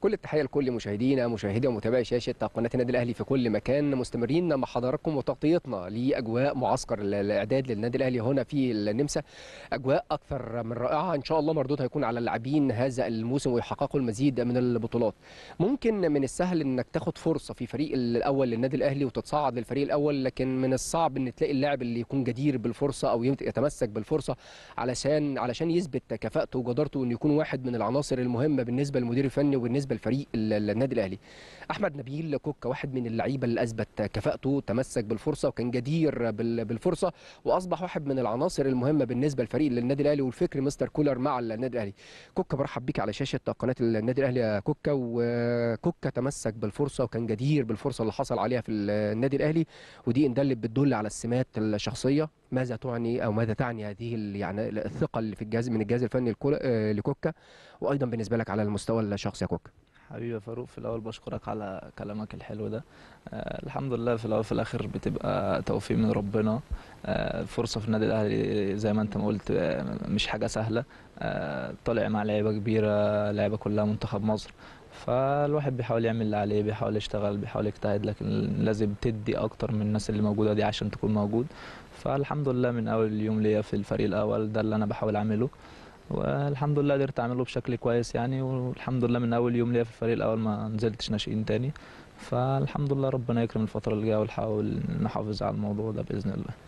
كل التحيه لكل مشاهدي ومتابعي شاشه قناه النادي الاهلي في كل مكان. مستمرين مع حضراتكم وتغطيتنا لاجواء معسكر الاعداد للنادي الاهلي هنا في النمسا. اجواء اكثر من رائعه، ان شاء الله مردودها هيكون على اللاعبين هذا الموسم ويحققوا المزيد من البطولات. ممكن من السهل انك تاخد فرصه في فريق الاول للنادي الاهلي وتتصعد للفريق الاول، لكن من الصعب ان تلاقي اللاعب اللي يكون جدير بالفرصه او يتمسك بالفرصه علشان يثبت كفاءته وجدارته، انه يكون واحد من العناصر المهمه بالنسبه للمدير الفني وبالنسبه الفريق النادي الاهلي. احمد نبيل كوكا واحد من اللعيبه اللي اثبت كفاءته، تمسك بالفرصه وكان جدير بالفرصه واصبح واحد من العناصر المهمه بالنسبه للفريق للنادي الاهلي والفكر مستر كولر مع النادي الاهلي. كوكا برحب بيك على شاشه قناه النادي الاهلي يا كوكا. وكوكا تمسك بالفرصه وكان جدير بالفرصه اللي حصل عليها في النادي الاهلي، ودي ان دلت بتدل على السمات الشخصيه. ماذا تعني او ماذا تعني هذه يعني الثقه اللي في الجهاز من الجهاز الفني لكوكا، وايضا بالنسبه لك على المستوى الشخصي يا كوكا؟ حبيبي فاروق، في الاول بشكرك على كلامك الحلو ده. الحمد لله، في الاول في الاخر بتبقى توفيق من ربنا. الفرصه في النادي الاهلي زي ما انت ما قلت مش حاجه سهله. طالع مع لعيبه كبيره، لعيبه كلها منتخب مصر، فالواحد بيحاول يعمل اللي عليه، بيحاول يشتغل، بيحاول يجتهد، لكن لازم تدي اكتر من الناس اللي موجوده دي عشان تكون موجود. فالحمد لله من اول يوم ليا في الفريق الاول ده اللي انا بحاول اعمله، والحمد لله قدرت اعمله بشكل كويس يعني. والحمد لله من اول يوم ليا في الفريق الاول ما نزلتش ناشئين تاني، فالحمد لله ربنا يكرم الفتره اللي جايه ونحاول نحافظ على الموضوع ده باذن الله.